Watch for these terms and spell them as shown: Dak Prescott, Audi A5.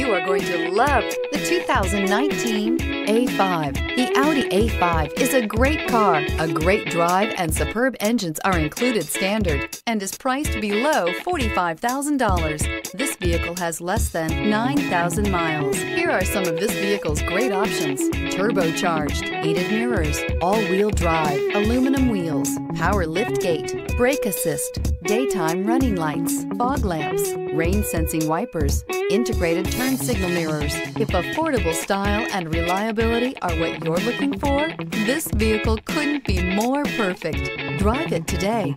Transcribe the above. You are going to love the 2019 A5. The Audi A5 is a great car. A great drive and superb engines are included standard and is priced below $45,000. This vehicle has less than 9,000 miles. Here are some of this vehicle's great options: turbocharged, heated mirrors, all-wheel drive, aluminum wheels, power liftgate, brake assist, daytime running lights, fog lamps, rain-sensing wipers, integrated turn signal mirrors. If affordable style and reliability are what you're looking for, this vehicle couldn't be more perfect. Drive it today.